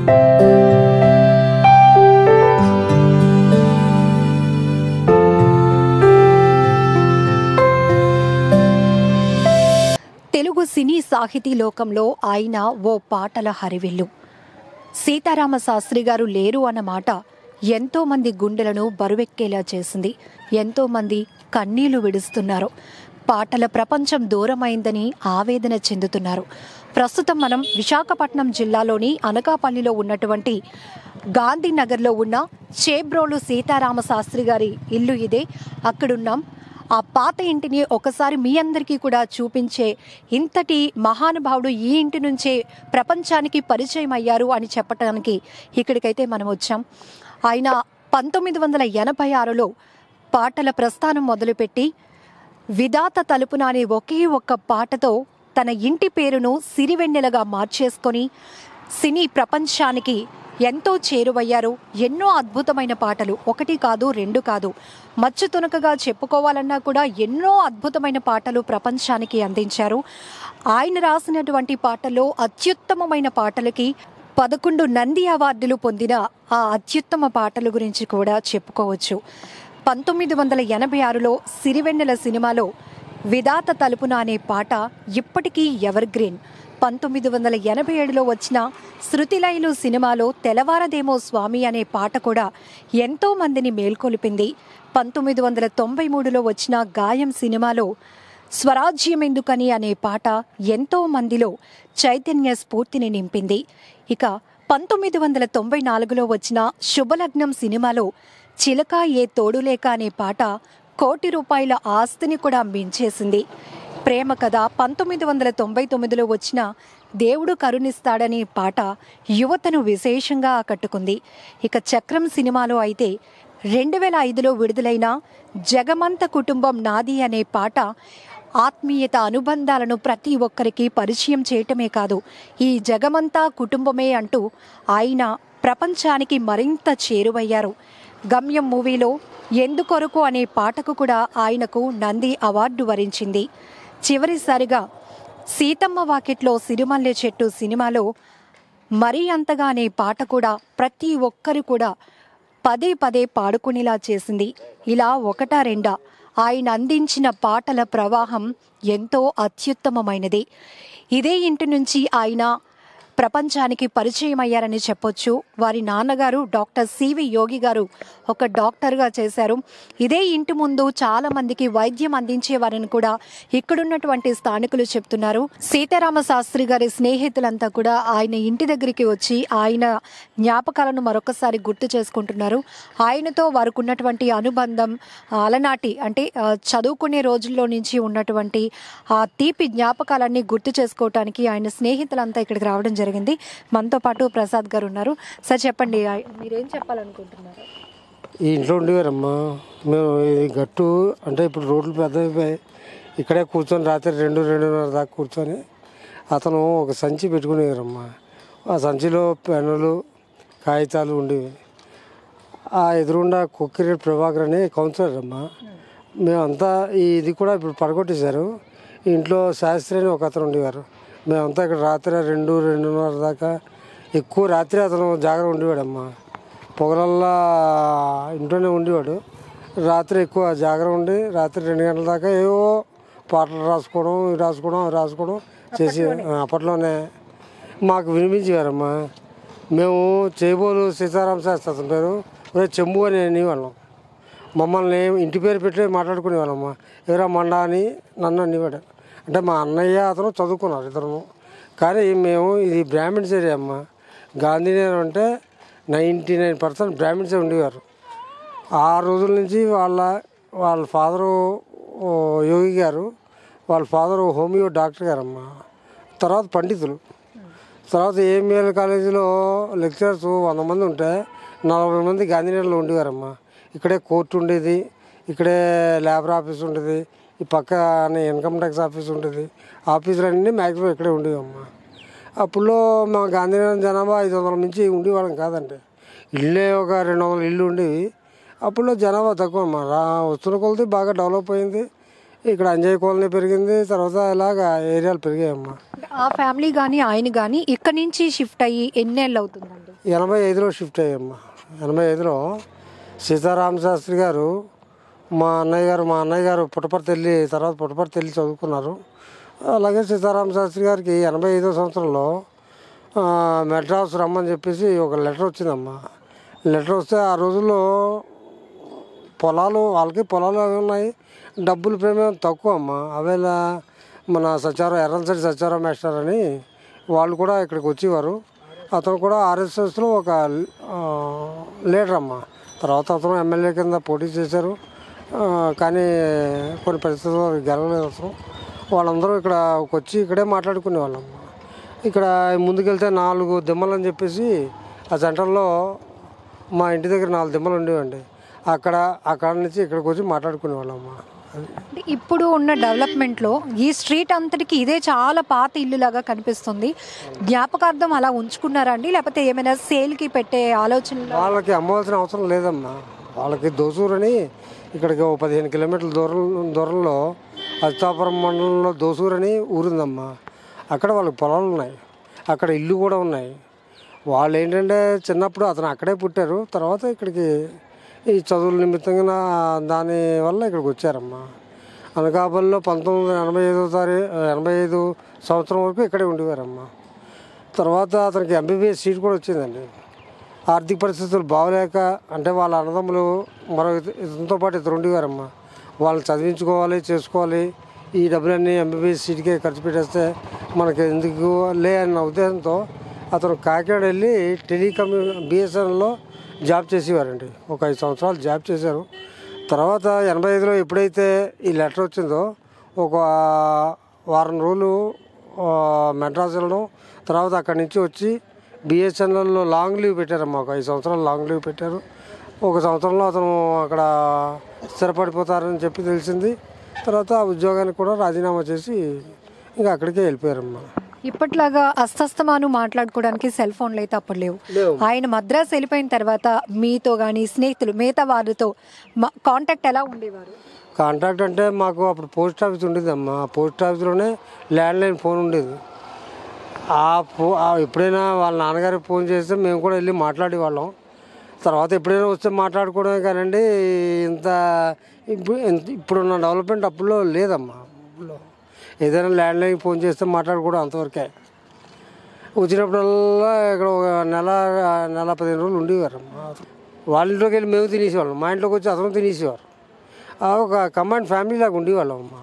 తెలుగు సినీ సాహితీ లోకంలో ఆయన ఓ పాటల హరివిల్లు. సీతారామ శాస్త్రి గారు లేరు అన్న మాట ఎంతో మంది గుండెలను బరువెక్కేలా చేసింది. ఎంతో మంది కన్నీళ్లు విడుస్తున్నారు. పాటల ప్రపంచం దూరమైందని ఆవేదన చెందుతున్నారు. ప్రస్తుతం మనం విశాఖపట్నం జిల్లాలోని అనకాపల్లిలో ఉన్నటువంటి గాంధీనగర్లో ఉన్న చేబ్రోలు సీతారామ శాస్త్రి గారి ఇల్లు ఇదే. అక్కడున్నాం. ఆ పాత ఇంటిని ఒకసారి మీ అందరికీ కూడా చూపించే ఇంతటి మహానుభావుడు ఈ ఇంటి నుంచే ప్రపంచానికి పరిచయం అయ్యారు అని చెప్పడానికి ఇక్కడికైతే మనం వచ్చాం. ఆయన 1986లో పాటల ప్రస్థానం మొదలుపెట్టి విధాత తలుపునాని ఒకే ఒక్క పాటతో తన ఇంటి పేరును సిరివెన్నెలగా మార్చేసుకొని సినీ ప్రపంచానికి ఎంతో చేరువయ్యారు. ఎన్నో అద్భుతమైన పాటలు, ఒకటి కాదు రెండు కాదు, మచ్చు తునకగా చెప్పుకోవాలన్నా కూడా ఎన్నో అద్భుతమైన పాటలు ప్రపంచానికి అందించారు. ఆయన రాసినటువంటి పాటల్లో అత్యుత్తమమైన పాటలకి 11 నంది అవార్డులు పొందిన ఆ అత్యుత్తమ పాటల గురించి కూడా చెప్పుకోవచ్చు. 1986లో సిరివెన్నెల సినిమాలో విధాత తలుపున అనే పాట ఇప్పటికీ ఎవర్ గ్రీన్. 1987లో వచ్చిన శృతిలయలు సినిమాలో తెలవారదేమో స్వామి అనే పాట కూడా ఎంతో మందిని మేల్కొలిపింది. 1993లో వచ్చిన గాయం సినిమాలో స్వరాజ్యమెందుకని అనే పాట ఎంతో మందిలో చైతన్య స్ఫూర్తిని నింపింది. ఇక 1994లో వచ్చిన శుభలగ్నం సినిమాలో చిలకా ఏ తోడులేక అనే పాట ₹1 కోటి ఆస్తిని కూడా మించేసింది. ప్రేమ కథ 1999లో వచ్చిన దేవుడు కరుణిస్తాడని పాట యువతను విశేషంగా ఆకట్టుకుంది. ఇక చక్రం సినిమాలో అయితే 2005లో విడుదలైన జగమంత కుటుంబం నాది అనే పాట ఆత్మీయత అనుబంధాలను ప్రతి ఒక్కరికి పరిచయం చేయటమే కాదు, ఈ జగమంతా కుటుంబమే అంటూ ఆయన ప్రపంచానికి మరింత చేరువయ్యారు. గమ్యం మూవీలో ఎందుకొరకు అనే పాటకు కూడా ఆయనకు నంది అవార్డు వరించింది. చివరిసారిగా సీతమ్మ వాకిట్లో సిరిమల్లె చెట్టు సినిమాలో మరీ అంతగా అనే పాట కూడా ప్రతి ఒక్కరు కూడా పదే పదే పాడుకునేలా చేసింది. ఇలా ఒకటా రెండా ఆయన అందించిన పాటల ప్రవాహం ఎంతో అత్యుత్తమమైనది. ఇదే ఇంటి నుంచి ఆయన ప్రపంచానికి పరిచయం అయ్యారని చెప్పొచ్చు. వారి నాన్నగారు డాక్టర్ సివి యోగి గారు ఒక డాక్టర్గా చేశారు. ఇదే ఇంటి ముందు చాలామందికి వైద్యం అందించేవారని కూడా ఇక్కడున్నటువంటి స్థానికులు చెప్తున్నారు. సీతారామ శాస్త్రి గారి స్నేహితులంతా కూడా ఆయన ఇంటి దగ్గరికి వచ్చి ఆయన జ్ఞాపకాలను మరొకసారి గుర్తు చేసుకుంటున్నారు. ఆయనతో వారికున్నటువంటి అనుబంధం, అలనాటి అంటే చదువుకునే రోజుల్లో నుంచి ఉన్నటువంటి ఆ తీపి జ్ఞాపకాలన్నీ గుర్తు చేసుకోవటానికి ఆయన స్నేహితులంతా ఇక్కడికి రావడం జరిగింది. మనతో పాటు ప్రసాద్ గారు ఉన్నారు. సార్ చెప్పండి, మీరేం చెప్పాలనుకుంటున్నారు? ఈ ఇంట్లో ఉండేవారమ్మా మేము. ఈ గట్టు అంటే ఇప్పుడు రోడ్లు పెద్దవి. ఇక్కడే కూర్చొని రాత్రి 2-2:30 దాకా కూర్చొని అతను ఒక సంచి పెట్టుకునేవారమ్మా. ఆ సంచిలో పెన్నులు కాగితాలు ఉండేవి. ఆ ఎదురుండా కొక్కిరెడ్డి ప్రభాకర్ అని కౌన్సిలర్ అమ్మా. మేమంతా ఇది కూడా ఇప్పుడు పడగొట్టేశారు. ఇంట్లో శాస్త్రి అని ఒక అతను ఉండేవారు. మేమంతా ఇక్కడ రాత్రి 2-2:30 దాకా ఎక్కువ రాత్రి అతను జాగ్రత్త ఉండేవాడమ్మా. పొగలల్లా ఇంట్లోనే ఉండేవాడు. రాత్రి ఎక్కువ జాగ్రత్త ఉండి రాత్రి 2 గంటల దాకా ఏవో పాటలు రాసుకోవడం రాసుకోవడం చేసి అప్పట్లోనే మాకు వినిపించేవారమ్మా. మేము చేబోలు సీతారామ శాస్త్రి అతని పేరు చెంబు అని అనేవాళ్ళం. మమ్మల్ని ఇంటి పేరు పెట్టి మాట్లాడుకునేవాళ్ళమ్మా. ఎవరా మండా అని నన్ను అనేవాడు. అంటే మా అన్నయ్య అతను చదువుకున్నారు ఇతను. కానీ మేము ఇది బ్రాహ్మిన్స్ ఏరియా అమ్మ. గాంధీనగర్ అంటే 99% బ్రాహ్మిన్సే ఉండేవారు. ఆ రోజుల నుంచి వాళ్ళ ఫాదరు యోగి గారు, వాళ్ళ ఫాదరు హోమియో డాక్టర్ గారమ్మ. తర్వాత పండితులు. తర్వాత ఏఎంఎల్ కాలేజీలో లెక్చరర్స్ 100 మంది ఉంటే 40 మంది గాంధీనగర్లో ఉండేవారమ్మ. ఇక్కడే కోర్టు ఉండేది, ఇక్కడే లేబర్ ఆఫీస్ ఉండేది, ఈ పక్కనే ఇన్కమ్ ట్యాక్స్ ఆఫీస్ ఉంటుంది. ఆఫీసులన్నీ మ్యాక్సిమం ఇక్కడే ఉండేవమ్మా. అప్పుడులో మా గాంధీనగర్ జనాభా 500 నుంచి ఉండేవాళ్ళం కాదండి. ఇళ్ళే ఒక 200 ఇళ్ళు ఉండేవి. అప్పుడులో జనాభా తక్కువ అమ్మా. వస్తున్న కొలది బాగా డెవలప్ అయింది. ఇక్కడ అంజయ్య కాలనీ పెరిగింది, తర్వాత ఇలాగా ఏరియాలు పెరిగాయమ్మా. ఆ ఫ్యామిలీ కానీ ఆయన కానీ ఇక్కడ నుంచి షిఫ్ట్ అయ్యి ఎన్నేళ్ళు అవుతుందండి? 85లో షిఫ్ట్ అయ్యామ్మా. 85లో సీతారామ శాస్త్రి గారు మా అన్నయ్య గారు పుట్టపర్తి వెళ్ళి, తర్వాత పుట్టపర్తి వెళ్ళి చదువుకున్నారు. అలాగే సీతారామ శాస్త్రి గారికి 85వ సంవత్సరంలో మెడ్రాస్ రమ్మని చెప్పేసి ఒక లెటర్ వచ్చిందమ్మా. లెటర్ వస్తే ఆ రోజుల్లో పొలాలు వాళ్ళకి పొలాలు అవి ఉన్నాయి, డబ్బులు ప్రేమేం తక్కువ అమ్మ. అవేలా మన ఎర్రంసరి సత్యారావు మాస్టర్ అని వాళ్ళు కూడా ఇక్కడికి వచ్చేవారు. అతను కూడా ఆర్ఎస్ఎస్లో ఒక లీడర్ అమ్మ. తర్వాత అతను ఎమ్మెల్యే కింద పోటీ చేశారు, కానీ కొన్ని పరిస్థితుల్లో గెలవలేదు అతను. వాళ్ళందరూ ఇక్కడకి వచ్చి ఇక్కడే మాట్లాడుకునేవాళ్ళమ్మ. ఇక్కడ ముందుకెళ్తే 4 దిమ్మలు అని చెప్పేసి ఆ సెంటర్లో మా ఇంటి దగ్గర 4 దిమ్మలు ఉండేవండి. అక్కడ నుంచి ఇక్కడికి వచ్చి మాట్లాడుకునేవాళ్ళమ్మా. ఇప్పుడు ఉన్న డెవలప్మెంట్లో ఈ స్ట్రీట్ అంతటికి ఇదే చాలా పాత ఇల్లులాగా కనిపిస్తుంది. జ్ఞాపకార్థం అలా ఉంచుకున్నారా అండి, లేకపోతే ఏమైనా సేల్కి పెట్టే ఆలోచన? వాళ్ళకి అమ్మవలసిన అవసరం లేదమ్మా. వాళ్ళకి దోసూరని ఇక్కడికి 15 కిలోమీటర్ల దూరంలో అచ్చాపురం మండలంలో దోసూరని ఊరుందమ్మా. అక్కడ వాళ్ళకి పొలాలు ఉన్నాయి, అక్కడ ఇల్లు కూడా ఉన్నాయి. వాళ్ళు ఏంటంటే చిన్నప్పుడు అతను అక్కడే పుట్టారు, తర్వాత ఇక్కడికి ఈ చదువుల నిమిత్తంగా దానివల్ల ఇక్కడికి వచ్చారమ్మా. అనకాపల్లిలో 1985 సంవత్సరం వరకు ఇక్కడే ఉండేవారమ్మా. తర్వాత అతనికి ఎంబీబీఎస్ సీట్ కూడా వచ్చిందండి. ఆర్థిక పరిస్థితులు బాగలేక, అంటే వాళ్ళ అన్నదమ్ములు మరో ఇతనితో పాటు ఇద్దరు ఉండేవారమ్మా. వాళ్ళు చదివించుకోవాలి, చేసుకోవాలి, ఈ డబ్బులన్నీ ఎంబీబీఎస్ సీట్కే ఖర్చు పెట్టేస్తే మనకి ఎందుకు లే అన్న ఉద్దేశంతో అతను కాకినాడ వెళ్ళి BSNLలో జాబ్ చేసేవారండి. ఒక 5 సంవత్సరాలు జాబ్ చేశారు. తర్వాత 85లో ఎప్పుడైతే ఈ లెటర్ వచ్చిందో ఒక వారం రోజులు మెడ్రాస్ వెళ్ళడం, తర్వాత అక్కడి నుంచి వచ్చి BSNLలో లాంగ్ లీవ్ పెట్టారమ్మా. ఒక 5 సంవత్సరాలు లాంగ్ లీవ్ పెట్టారు. ఒక సంవత్సరంలో అతను అక్కడ స్థిరపడిపోతారని చెప్పి తెలిసింది. తర్వాత ఆ ఉద్యోగానికి కూడా రాజీనామా చేసి ఇంకా అక్కడికే వెళ్ళిపోయారమ్మా. ఇప్పట్లాగా అస్తమాను మాట్లాడుకోవడానికి సెల్ ఫోన్లు అయితే అప్పుడు లేవు. ఆయన మద్రాసు వెళ్ళిపోయిన తర్వాత మీతో కానీ స్నేహితులు మిగతా వారితో కాంటాక్ట్ ఎలా ఉండేవారు? కాంటాక్ట్ అంటే మాకు అప్పుడు పోస్ట్ ఆఫీస్ ఉండేదమ్మా. పోస్ట్ ఆఫీస్లోనే ల్యాండ్లైన్ ఫోన్ ఉండేది. ఎప్పుడైనా వాళ్ళ నాన్నగారికి ఫోన్ చేస్తే మేము కూడా వెళ్ళి మాట్లాడేవాళ్ళం. తర్వాత ఎప్పుడైనా వస్తే మాట్లాడుకోవడమే కానండి. ఇప్పుడున్న డెవలప్మెంట్ అప్పుల్లో లేదమ్మా. అప్పుల్లో ఏదైనా ల్యాండ్లైన్ ఫోన్ చేస్తే మాట్లాడుకోవడం అంతవరకే. వచ్చినప్పుడల్లా ఇక్కడ ఒక నెల 15 రోజులు ఉండేవారు. వాళ్ళ ఇంట్లోకి వెళ్ళి మేము తినేసేవాళ్ళం, మా ఇంట్లోకి వచ్చి అతను తినేసేవారు. ఒక కమాండ్ ఫ్యామిలీ లాగా ఉండేవాళ్ళం అమ్మా.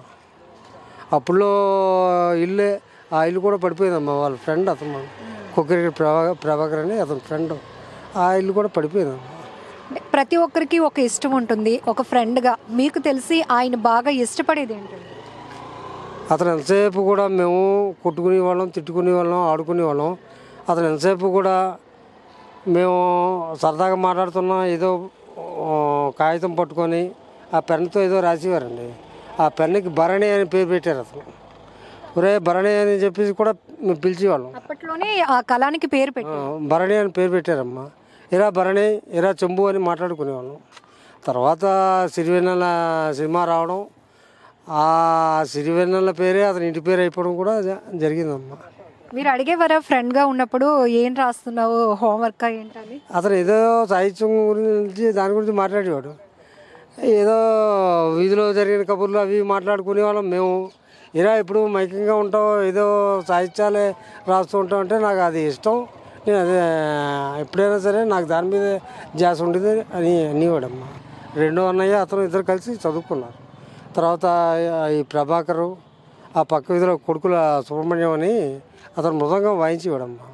అప్పుడులో ఇల్లే ఆ ఇల్లు కూడా పడిపోయిందమ్మా. వాళ్ళ ఫ్రెండ్ అతను కొక్కిరి ప్రభాకర్ అని అతని ఫ్రెండ్, ఆ ఇల్లు కూడా పడిపోయిందమ్మా. ప్రతి ఒక్కరికి ఒక ఇష్టం ఉంటుంది. ఒక ఫ్రెండ్గా మీకు తెలిసి ఆయన బాగా ఇష్టపడేది ఏంటంటే? అతను ఎంతసేపు కూడా మేము కొట్టుకునేవాళ్ళం, తిట్టుకునేవాళ్ళం, ఆడుకునేవాళ్ళం. అతను ఎంతసేపు కూడా మేము సరదాగా మాట్లాడుతున్నా ఏదో కాగితం పట్టుకొని ఆ పెన్నుతో ఏదో రాసేవారండి. ఆ పెన్నుకి భరణి అని పేరు పెట్టారు. అతను ఒరే భరణి అని చెప్పేసి కూడా మేము పిలిచేవాళ్ళం. అప్పట్లోనే ఆ కళానికి పేరు పెట్టారు, భరణి అని పేరు పెట్టారమ్మా. ఇరా భరణి, ఇరా చెంబు అని మాట్లాడుకునేవాళ్ళం. తర్వాత సిరివెన్నెల సినిమా రావడం, ఆ సిరివెన్నెల పేరే అతని ఇంటి పేరు అయిపోవడం కూడా జరిగిందమ్మా. మీరు అడిగేవారా ఫ్రెండ్గా ఉన్నప్పుడు ఏం రాస్తున్నావు, హోంవర్క్ ఏంటని? అతను ఏదో సాహిత్యం గురించి దాని గురించి మాట్లాడేవాడు. ఏదో వీధిలో జరిగిన కబుర్లు అవి మాట్లాడుకునే వాళ్ళం మేము. ఇలా ఇప్పుడు మైకంగా ఉంటావు, ఏదో సాహిత్యాలే రాస్తూ ఉంటావు అంటే నాకు అది ఇష్టం, నేను అదే ఎప్పుడైనా సరే నాకు దాని మీద ధ్యాస ఉండేది అని అనేవాడమ్మా. రెండో అన్నయ్య అతను ఇద్దరు కలిసి చదువుకున్నారు. తర్వాత ఈ ప్రభాకరు ఆ పక్క వీధిలో కొడుకుల సుబ్రహ్మణ్యం అని అతను మృదంగం వాయించేవాడమ్మా.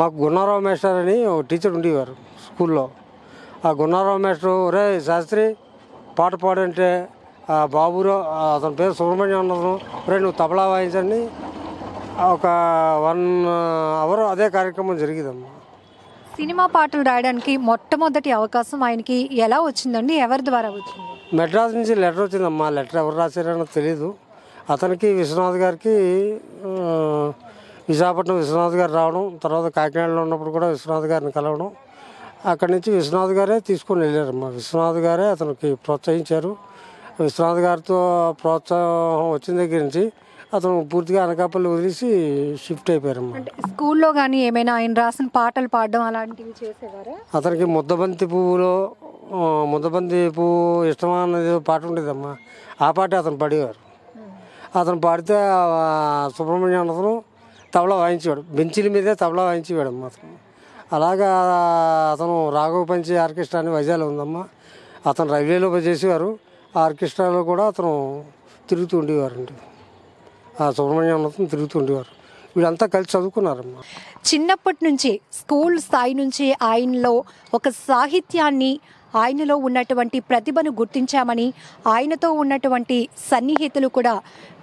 మాకు గున్నారావు మాస్టర్ అని ఒక టీచర్ ఉండేవారు స్కూల్లో. ఆ గున్నారావు మాస్టరు ఒరే శాస్త్రి పాట పాడంటే ఆ బాబురావు అతని పేరు సుబ్రహ్మణ్యం అన్నతను ఒరే నువ్వు తబలా వాయించండి. ఒక 1 అవర్ అదే కార్యక్రమం జరిగిందమ్మా. సినిమా పాటలు రాయడానికి మొట్టమొదటి అవకాశం ఆయనకి ఎలా వచ్చిందండి, ఎవరి ద్వారా వచ్చింది? మెడ్రాస్ నుంచి లెటర్ వచ్చిందమ్మా. లెటర్ ఎవరు రాశారని తెలీదు. అతనికి విశ్వనాథ్ గారికి విశాఖపట్నం విశ్వనాథ్ గారు రావడం, తర్వాత కాకినాడలో ఉన్నప్పుడు కూడా విశ్వనాథ్ గారిని కలవడం, అక్కడి నుంచి విశ్వనాథ్ గారే తీసుకొని వెళ్ళారమ్మా. విశ్వనాథ్ గారే అతనికి ప్రోత్సహించారు. విశ్వనాథ్ గారితో ప్రోత్సాహం వచ్చిన దగ్గర నుంచి అతను పూర్తిగా అనకాపల్లి వదిలేసి షిఫ్ట్ అయిపోయారమ్మా. స్కూల్లో కానీ ఏమైనా ఆయన రాసిన పాటలు పాడడం అలాంటివి చేసేవారు. అతనికి ముద్దబంతి పువ్వు ఇష్టమా అనేది పాట ఉండేదమ్మా, ఆ పాట అతను పాడేవారు. అతను పాడితే సుబ్రహ్మణ్యం అతను తబలా వాయించేవాడు, బెంచీల మీదే తబలా వాయించేవాడు అమ్మ అతను. అలాగా అతను రాఘవ పంచి ఆర్కెస్ట్రా అని వైజాగ్లో ఉందమ్మా, అతను రైల్వేలో చేసేవారు. ఆ ఆర్కెస్ట్రాలో కూడా అతను తిరుగుతూ ఉండేవారండి, ఆ సుబ్రహ్మణ్యం అతను తిరుగుతూ ఉండేవారు. వీళ్ళంతా కలిసి చదువుకున్నారమ్మా. చిన్నప్పటి నుంచి స్కూల్ స్థాయి నుంచి ఆయనలో ఒక సాహిత్యాన్ని, ఆయనలో ఉన్నటువంటి ప్రతిభను గుర్తించామని ఆయనతో ఉన్నటువంటి సన్నిహితులు కూడా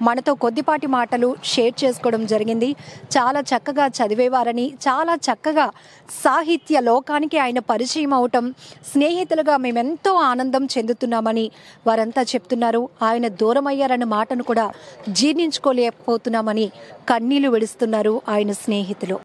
మనతో కొద్దిపాటి మాటలు షేర్ చేసుకోవడం జరిగింది. చాలా చక్కగా చదివేవారని, చాలా చక్కగా సాహిత్య లోకానికి ఆయన పరిచయం అవటం, స్నేహితులుగా మేమెంతో ఆనందం చెందుతున్నామని వారంతా చెప్తున్నారు. ఆయన దూరమయ్యారన్న మాటను కూడా జీర్ణించుకోలేకపోతున్నామని కన్నీళ్లు విడుస్తున్నారు ఆయన స్నేహితులు.